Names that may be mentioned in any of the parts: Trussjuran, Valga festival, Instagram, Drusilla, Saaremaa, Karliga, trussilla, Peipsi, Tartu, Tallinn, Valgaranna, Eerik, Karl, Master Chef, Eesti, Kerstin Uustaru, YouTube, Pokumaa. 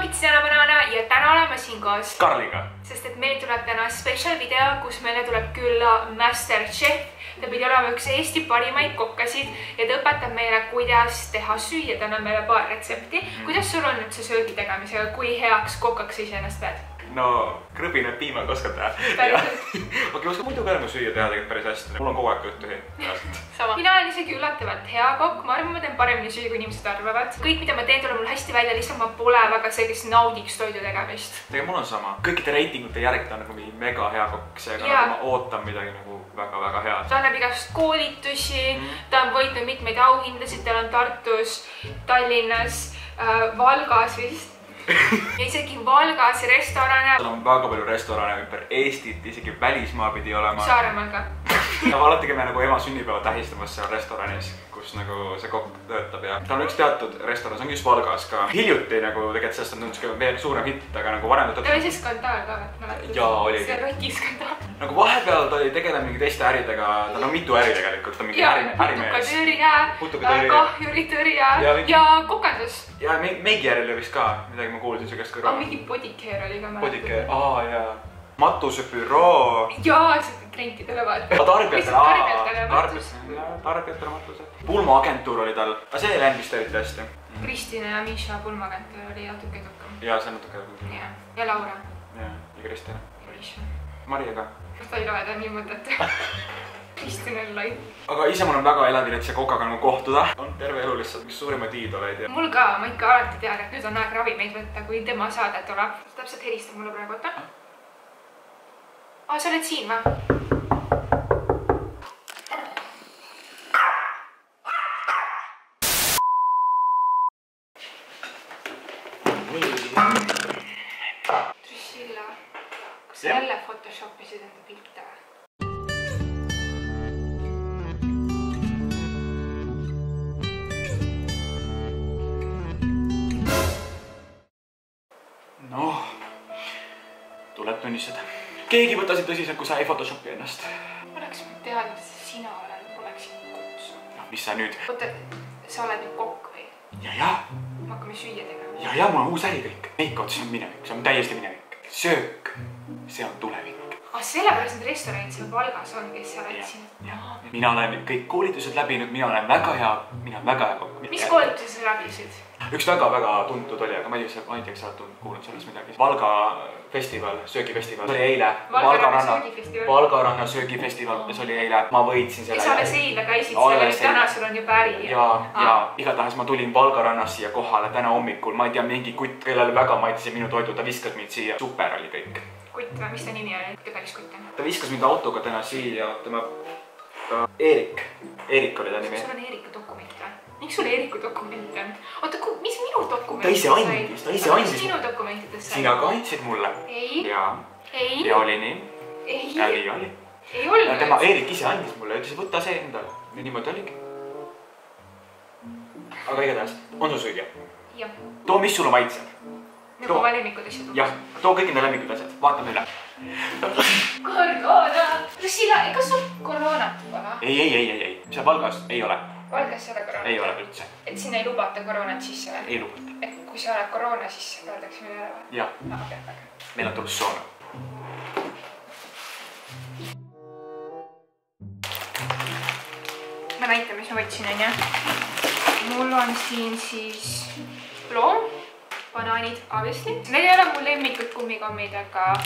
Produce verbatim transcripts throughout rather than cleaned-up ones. vloogitsin täna Banana ja täna oleme siin koos Karliga, sest et meil tuleb täna special video, kus meile tuleb külla Master Chef. Ta pidi olema üks Eesti parimaid kokkasid ja ta õpetab meile, kuidas teha süüa. Ta annab meile paar retsepti. Kuidas sul on nüüd see söögi tegemisega, kui heaks kokaks ise ennast pead? No, krõbine piimaga oskad teha. Okei, oskad muidu ka enam süüa teha tegelikult päris hästi. Mul on kogu aeg kõht tühi. Mina olen isegi üllatavalt hea kokk. Ma arvan, ma teen paremini süüa, kui inimesed arvavad. Kõik, mida ma teen, tuleb mul hästi välja. Lihtsalt ma pole väga see, kes naudiks toidu tegemist. Tege, mul on sama. Kõikide reitingute järgi ta on nagu mingi mega hea kokk. Seega ma ootan midagi nagu väga-väga hea. Ta annab igast koolitusi. Ta on võitnud mitmeid auhindasid. Tal on Tartus, Tallinnas, Valgas vist. Ja isegi Valgas restorane. Tal on väga palju restorane ümber Eestit, isegi välismaa pidi olema. Saaremaal ka. Alati käime nagu ema sünnipäeva tähistamas seal restoranis, kus nagu see kokk töötab ja ta on üks teatud restoran, see on just Valgas ka. Hiljuti nagu tegelikult sellest on tundus ka veel suurem hitt, aga nagu varem ta oli see skandaal ka, et mäletan. Jaa, oli. See roti skandaal. Nagu vahepeal ta oli tegelema mingi teiste äridega, tal on mitu äri tegelikult, ta on mingi ärimees. Putukatööri, kahjuritööri ja kokandus. Ja meigi ärile vist ka, midagi ma kuulsin see käest ka. Mingi podikeer oli ka mäletan. Aa, jaa. Matusebüroo. Jaa, see klientidele vaatavad. Tarbjatele, aaa, tarbjatele, tarbjatele matuse. Pulmaagentuur oli tal, aga see ei ländist eriti hästi. Kristina ja Miša pulmaagentuur oli natuke tukam. Jaa, see natuke tukam. Ja Laura. Jaa, ja Kristina. Ja Miša. Marja ka. Kas ta ei loe, ta on nii mõtet. Kristinel lai. Aga ise mul on väga elav üldse kokaga nagu kohtuda. On terve elu lihtsalt üks suurimaid iidoleid. Mul ka, ma ikka alati tean, et nüüd on aeg ravimeid võtta, kui tema saada tuleb. Täpselt helistab mulle praegu, oota. Aa, sa oled siin, ma? Drusilla, kas sa jälle photoshopisid enda pilte? Noh, tuleb tunnistada. Keegi võtasid tõsiselt, kui sa ei photoshopi ennast. Ma oleks mõt teada, et sina olen, oleksin kutsu. No, mis sa nüüd? Oota, sa oled nüüd kokk või? Ja, ja. Ma hakkame süüa tegema. Ja, ja, mul on uus äri kõik. Meik otsin on minevik, see on täiesti minevik. Söök, see on tulevik. Ah, sellepärast need restoranid seal Valgas on, kes sa oled siin. Mina olen kõik koolitused läbinud, mina olen väga hea, mina olen väga hea kokk. Mis koolitused sa läbisid? Üks väga-väga tuntud oli, aga ma ei tea, et sa oled kuulnud sellest midagi. Valga festival, söökifestival, see oli eile. Valgaranna söökifestival, see oli eile. Ma võitsin selle. Sa alles eile käisid, selle täna sul on juba äri. Ja igatahes ma tulin Valgarannas siia kohale täna hommikul. Ma ei tea, mingi kutt, kellele väga maitse minu toidu, ta viskas mind siia. Super oli kõik. Kutt või? Mis ta nimi oli? Ta päris kutt on. Ta viskas mind autoga täna siia. Tema... Eerik. Eerik oli ta nimi. Sul on Eerika dokument või? Miks sul Eeriku dokument on? Oota, mis minu dokumentid sai? Ta ise andis, ta ise andis. Mis minu dokumentid sai? Sina ka andsid mulle. Ei. Ei. Ja oli nii. Ei. Ja oli, oli. Ei olnud. Tema Eerik ise andis mulle ja ütles, võta see endale. Ja niimoodi oligi. Aga igatahes, on su süüa? Jah. Too, mis sulle maitseb? Nagu oma lemmikud asjad. Jah, too kõik enda lemmikud asjad. Vaatame üle. Korona! Drusilla, ega sul koroonat pole? Ei, ei, ei, ei. Seal Valgas ei ole. Valgas ei ole koroonat? Ei ole üldse. Et sinna ei lubata koroonat sisse või? Ei lubata. Et kui sa oled koroona sisse, pöördaks minu ära või? Jah. Aga peab väga. Meil on Trussjurani. Ma näitan, mis ma võtsin, on jah. Mul on siin siis loom, banaanid, obviously. Need ei ole mul lemmikud kummikommid, aga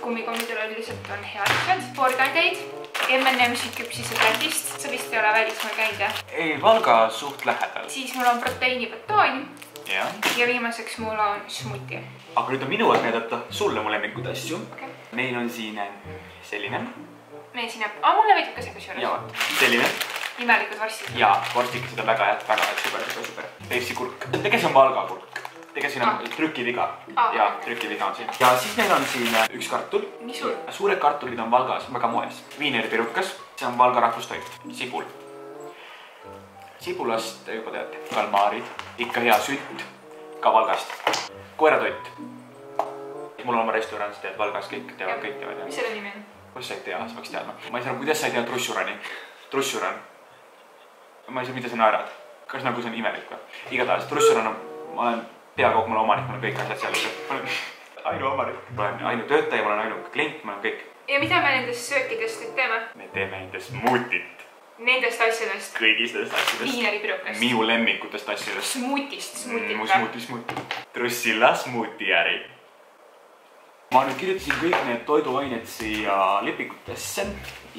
kummikommidel on lihtsalt on head. Porgandeid. M and M'sid küpsised Lätist. Sa vist ei ole välismaal käinud, jah? Ei, Valga suht lähedal. Siis mul on proteiinibatoon. Ja viimaseks mul on smuti. Aga nüüd on minu võt näidata sulle mu lemmikud asju. Meil on siin selline. Meil siin näeb... Aa, mulle veidub ka see kusjuures. Jaa, selline. Imelikud vorstid. Jaa, vorstid on väga hea, väga hea, super, super, super. Peipsi kurk. Tege see on Valga kurk. Tege siin on trükiviga. Jaa, trükiviga on siin. Ja siis meil on siin üks kartul. Mis suur? Suured kartulid on Valgas väga moes. Viineripirukas. See on Valga rahvustoit. Sibul. Sibulast te juba teate. Kalmaarid. Ikka hea sütt. Ka Valgast. Koeratoit. Mul on oma restoranis tead Valgas kõik teavad, kõik teavad. Mis selle nimi on? Kus sa ei tea, sa peaks teadma. Ma ei saa, kuidas sa ei tea Trussjurani. Trussjuran. Ma ei saa, mida sa naerad. Kas nagu see on imelik või? Igatahes, Trussjuran on... Ma olen peakogu, mul on omanik, mul on kõik asjad seal. Ainu omanik, mul on ainu töötaja, mul on ainu klient, mul on kõik. Ja mida me nendest söökidest nüüd teeme? Me teeme nendest smuutit. Nendest asjadest? Kõigist nendest asjadest. Viinaripirukast. Minu lemmikutest asjadest. Smuutist, smuutika. Mu smuuti, smuuti. Drusilla smuuti äri. Ma nüüd kirjutasin kõik need toiduained siia lepikutesse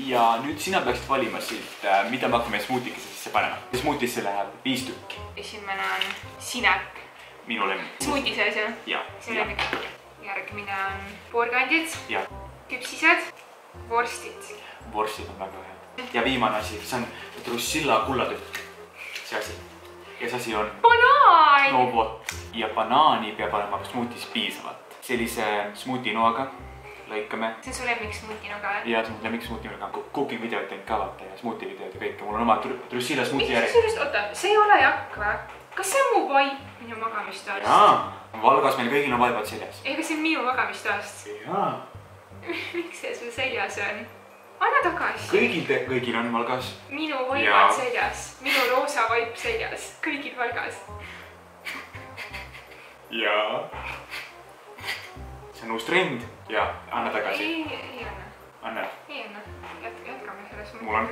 ja nüüd sina peaksid valima siit, mida me hakkame smuutikesse sisse panema. Smuutisse läheb viis tükki. Esimene on sinäk. Minu lemmik. Smuutise asja? Jah. Sinu lemmik. Järgmine on porgandid. Jah. Küpsised. Vorstid. Vorstid on väga head. Ja viimane asi, see on Drusilla kullatükk. See asi. Ja see asi on... banaan! No vot. Ja banaani peab olema smuutis piisavalt. Sellise smuutinoaga lõikame. See on su lemmik smuutinoga, jah? Jaa, see on lemmik smuutinoga. Cooking videot teinud ka vaata ja smuutivideot ja kõike. Mul on oma Drusilla smuuti järgi. Mis sellest? Oota, see ei ole jakk või? Kas see on mu vaip minu magamistoast? Jaa, Valgas meil kõigil on vaipad seljas. Ega see on minu magamistoast? Jaa. Miks see sul seljas on? Anna tagasi. Kõigil te kõigil on Valgas. Minu vaipad seljas. Minu roosa vaip seljas. Kõigil Valgas. Jaa. See on uus trend. Jaa, anna tagasi. Ei, ei anna. Anna? Ei anna. Jätkame selles. Mul on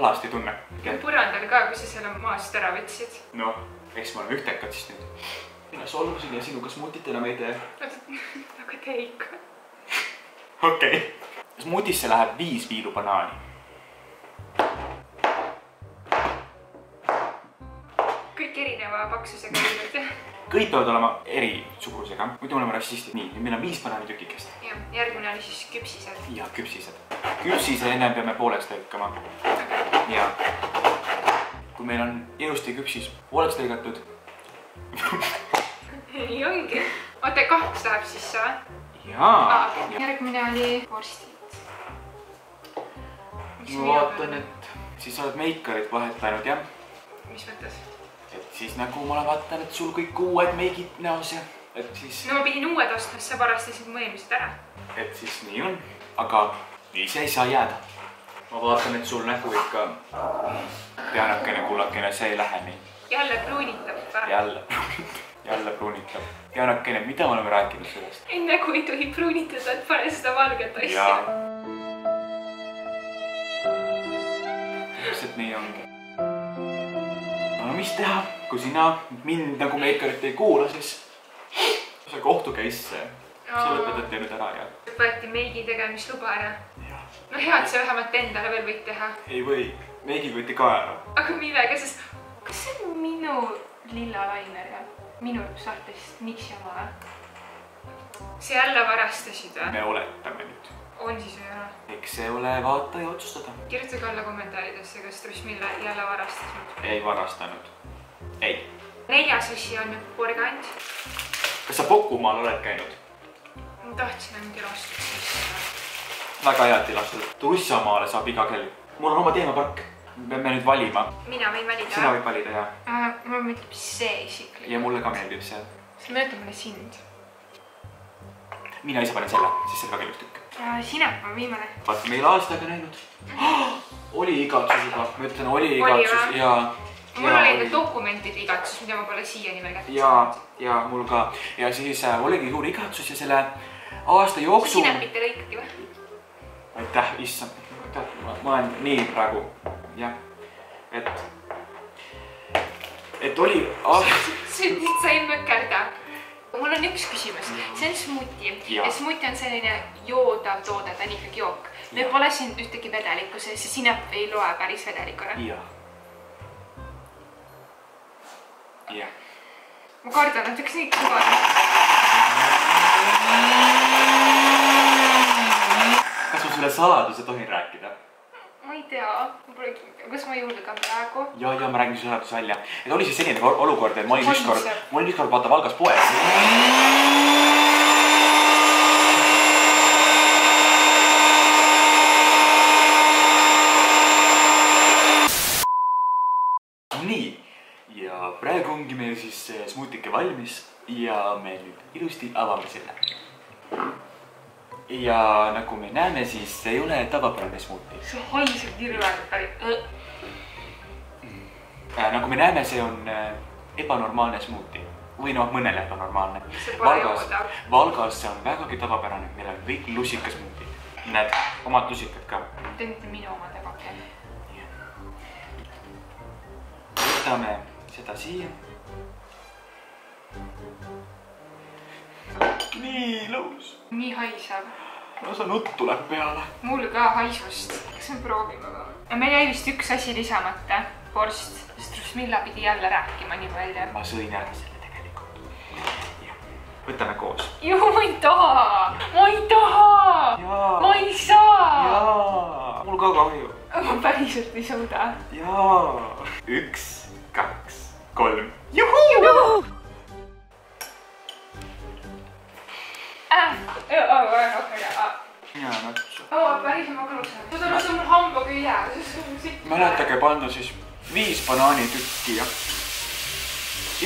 alasti tunne. Mul põrandal ka, kui sa selle maast ära võtsid. Noh, eks me oleme ühtekad siis nüüd. Mina solvusin ja sinuga smuutit enam ei tee. Aga tee ikka. Okei. Smuutisse läheb viis viilu banaani. Kõik erineva paksusega võinud. Kõik peavad olema eri sugurusega, muidu me oleme rassistid. Nii, nüüd meil on viis banaani tükikest. Jah, järgmine oli siis küpsised. Jah, küpsised. Küpsise enne peame pooleks lõikama. Ja kui meil on ilusti küpsis pooleks lõigatud... Ei ongi. Oota, kaheks läheb sisse, või? Jaa. Järgmine oli vorstid. Ma vaatan, et siis sa oled meikarid vahetanud, jah? Mis mõttes? Et siis nagu ma olen vaatan, et sul kõik uued meigid näos ja et siis... No ma pidin uued ostma, sest sa varastasid mu eelmised ära. Et siis nii on, aga ise ei saa jääda. Ma vaatan, et sul nägu ikka peanakene kullakene, see ei lähe nii. Jälle pruunitab pärast. Jälle pruunitab. Jälle pruunitab. Peanakene, mida oleme rääkinud sellest? Ei nägu ei tohi pruunitada, et pane seda valget asja. Täpselt nii ongi. No mis teha, kui sina mind nagu meikarit ei kuula, siis sa kohtu käisse. Sa lõpetad teinud ära ja... Võeti meigi tegemist luba ära. No hea, et sa vähemalt endale veel võid teha. Ei või, meigi võiti ka ära. Aga millega, sest... Kas see on minu lilla lainer ja minu sartest miks ja ma? See jälle varastasid või? Me oletame nüüd. On siis või ära? Eks see ole vaata ja otsustada. Kirjutage alla kommentaaridesse, kas Drusilla jälle varastas nüüd. Ei varastanud. Ei. Neljas asi on nüüd porgand. Kas sa Pokumaal oled käinud? Ma tahtsin nüüd ilastud sisse. Väga head ilastud. Trussamaale saab iga kell. Mul on oma teemapark. Me peame nüüd valima. Mina võin valida. Sina võid valida, jah. Mulle meeldib see isiklik. Ja mulle ka meeldib see. See mõjutab mulle sind. Mina ise panen selle, siis see on väga ilustükk. Ja sinep on viimane. Vaat, meil aastaga näinud. Oli igatsus juba. Ma ütlen, oli igatsus ja... Mul oli enda dokumentide igatsus, mida ma pole siia nimel kätnud. Ja mul ka. Ja siis oligi suur igatsus ja selle aasta jooksul... Sinepite lõikati või? Aitäh, issa. Ma olen nii praegu. Jah. Et... Et oli... Nüüd sa ei mökärda. Mul on üks küsimus. See on smuuti. Ja smuuti on selline joodav toode, ta on ikkagi jook. Me pole siin ühtegi vedeliku, see sinep ei loe päris vedelikule. Jah. Ma kardan, et üks nii kõige. Kas ma sulle saladuse tohin rääkida? Ma ei tea, kas ma ei julge ka praegu? Jaa, jaa, ma räägin su saladuse välja. Et oli see selline olukord, et ma olin ükskord, ma olin ükskord vaata Valgas poes. Nii, ja praegu ongi meil siis smuutike valmis ja me nüüd ilusti avame selle. Ja nagu me näeme, siis see ei ole tavapärane smuuti. See haiseb hirmega. Nagu me näeme, see on ebanormaalne smuuti. või noh, mõnele ebanormaalne. Valgas, Valgas see on vägagi tavapärane, meil on kõik lusikas mundid. Näed, omad lusikad ka. Tegite minu omadega. Võtame seda siia. Nii lõus. Nii haisav. No see nutt tuleb peale. Mul ka haisust. Eks me proovime ka. Meil jäi vist üks asi lisamata. Porst. Drusilla pidi jälle rääkima nii välja. Ma sõin ära selle tegelikult. Ja. Võtame koos. Juhu, ma ei taha! Ma ei taha! Jaa. Ma ei saa! Jaa. Mul ka kahju. Ma päriselt ei suuda. Jaa. Üks, kaks, kolm. Juhu! Juhu! Jaa, natsu. Aa, päris ma kõlusen. Seda on mul hambaga ei jää. Mäletage panna siis viis banaanitükki ja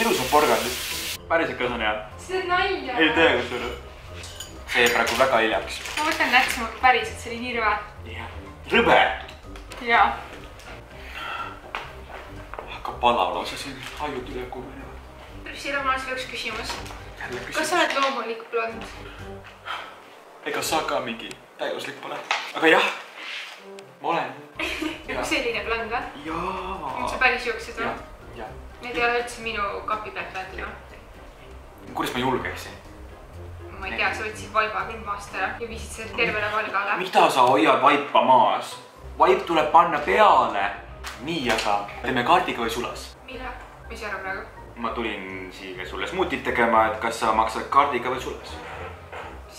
ilusa porgandist. Päriselt kas on hea? See on nalja. Ei tee, kas üle. See jäi praegu väga hiljaks. Ma võtan nätsimalt päriselt, see oli nii rõve. Jah. Rõve? Jah. Hakkab palaula osa siin hajud üle kumeneva. Drusilla, ma olen sulle üks küsimus. Jälle küsimus. Kas sa oled loomulik blond? Ega sa ka mingi täiuslik pole. Aga jah, ma olen. Üks selline blond või? Jaa. Nüüd sa päris jooksed või? Jah. Need ei ole üldse minu kapi pealt välja. Kuidas ma julgeksin? Ma ei tea, sa võtsid vaiba maast ära ja viisid selle tervele Valgale. Mida sa hoiad vaipa maas? Vaip tuleb panna peale. Nii, aga teeme kaardiga või sulas? Mille? Mis ära praegu? Ma tulin siia sulle smuutit tegema, et kas sa maksad kaardiga või sulas?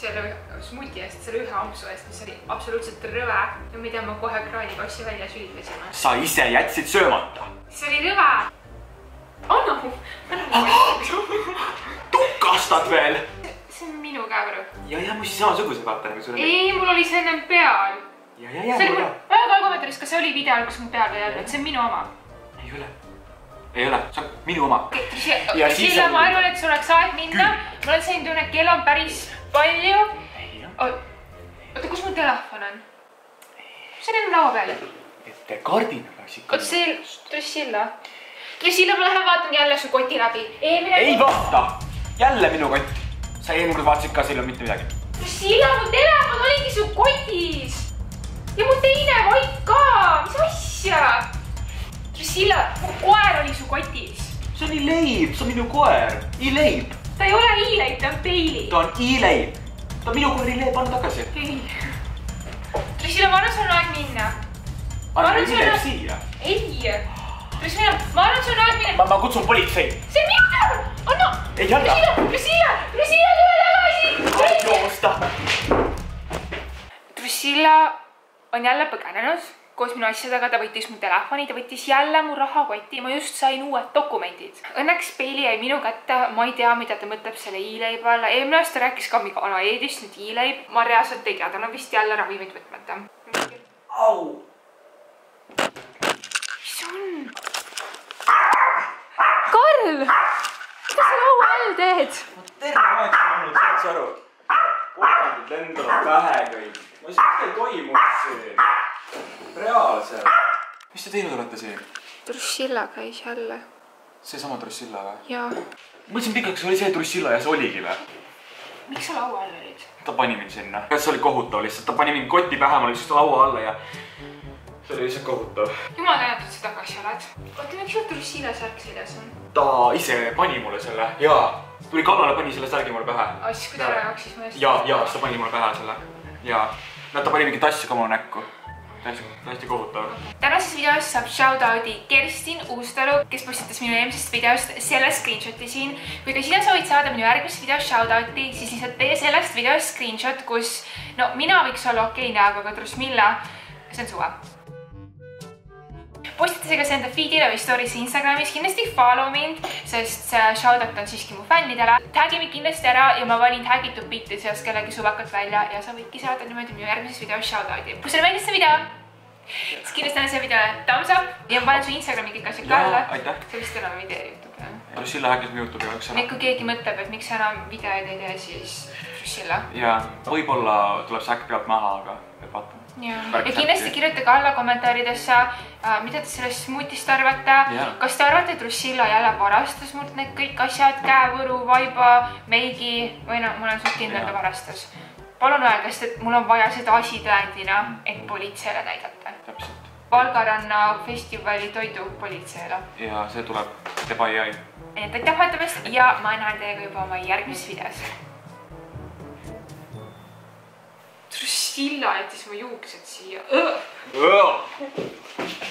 Selle smuuti eest, selle ühe ampsu eest, mis oli absoluutselt rõve ja mida ma kohe kraanikossi välja süüdlesime. Sa ise jätsid söömata! See oli rõve! Anna mu! Tukastad veel! See on minu käevõru. Ja, ja, ma siis samasuguse vaatan, kui sulle... Ei, mul oli see ennem peal! Ja, ja, ja, mul ka! Väga kommentaaris, kas see oli videal, kus mul peal või jäänud? See on minu oma. Ei ole. Ei ole, see on minu oma. Drusilla, ma arvan, et sul oleks aeg minna. Mul on selline tunne, et kell on päris... Palju? Ei ole. Oota, kus mu telefon on? See on laua peal. Ette kardinaga siit. Oot, see Drusilla. Drusilla, ma lähen vaatan jälle su koti läbi. Ei vaata! Jälle minu kott. Sa eelmine kord vaatasid ka, seal ei ole mitte midagi. Drusilla, mu telefon oligi su kotis. Ja mu teine vaid ka. Mis asja? Drusilla, mu koer oli su kotis. See on Ileib. See on minu koer. Ileib. Ta ei ole Iileib, ta on Peili. Ta on Iileib. Ta on minu koer Iileib, anna tagasi. Ei. Drusilla, ma arvan, et sul on aeg minna. Anna Iileib siia. Ei. Drusilla, ma arvan, et sul on aeg minna. Ma kutsun politsei. See on minu koer! Anna! Ei anna! Drusilla! Drusilla, tule tagasi! Joosta! Drusilla on jälle põgenenud. Koos minu asjadega, ta võttis mu telefoni, ta võttis jälle mu rahakoti, ma just sain uued dokumendid. Õnneks Peili jäi minu kätte, ma ei tea, mida ta mõtleb selle Iileiba alla. Eelmine aasta rääkis ka mingi alaeedist, nüüd Iileib. Ma reaalselt ei tea, ta on vist jälle ravimid võtmata. Au! Mis on? Karl! Mida sa laua all teed? Ma terve aeg on olnud, saad sa aru? Kohandid lendavad vähe kõik. Ma ei saa, mida ei toimu see. Reaalselt. Mis te teinud olete siin? Drusilla käis jälle. See sama Drusilla või? Jaa. Mõtlesin pikaks, oli see Drusilla ja see oligi või? Miks sa laua alla olid? Ta pani mind sinna. See oli kohutav lihtsalt. Ta pani mind kotti pähe, ma olin lihtsalt laua alla ja... See oli lihtsalt kohutav. Jumal tänatud seda, kas sa oled. Oota, miks sa Drusilla särk seljas on? Ta ise pani mulle selle. Jaa. Tuli kallale, pani selle särgi mulle pähe. Aa, siis kui ta ära jaksis mõest? Jaa, jaa, ta pani mulle pähe selle. Jaa. Nad ta pani mingi tassi ka mulle näkku. Täiesti kohutav. Tänases videos saab shoutouti Kerstin Uustaru, kes postitas minu eelmisest videost selle screenshoti siin. Kui ka sina soovid saada minu järgmises videos shoutouti, siis lihtsalt tee sellest videos screenshot, kus no mina võiks olla okei näoga, aga Drusilla, see on suva. Postitase ka see enda feedile või stories Instagramis, kindlasti follow mind, sest shoutout on siiski mu fännidele. Tagi mind kindlasti ära ja ma valin tagitud pilti seas kellegi suvakat välja ja sa võidki saada niimoodi minu järgmises videos shoutouti. Kui sulle meeldis see video, siis kindlasti anna see videole thumbs up ja ma panen su Instagrami kõik asjad ka alla. Aitäh! See vist enam video YouTube'i. Drusilla häkis mu YouTube'i üks ära. Kui keegi mõtleb, et miks enam videoid ei tee, siis Drusilla. Jaa, võib-olla tuleb see äkki pealt maha, aga vaatame. Ja, ja kindlasti kirjutage alla kommentaaridesse, mida te sellest smuutist arvate. Ja. Kas te arvate, et Drusilla jälle varastas mult need kõik asjad, käevõru, vaiba, meigi või no, mul on suht kindel, et varastas. Palun öelge, et mul on vaja seda asitõendina, et politseele näidata. Täpselt. Valgaranna festivali toidu politseele. Ja see tuleb tebaijai. Aitäh vaatamast ja ma näen teiega juba oma järgmises videos. Trussilla jättis mu juuksed siia. Õh! Õh!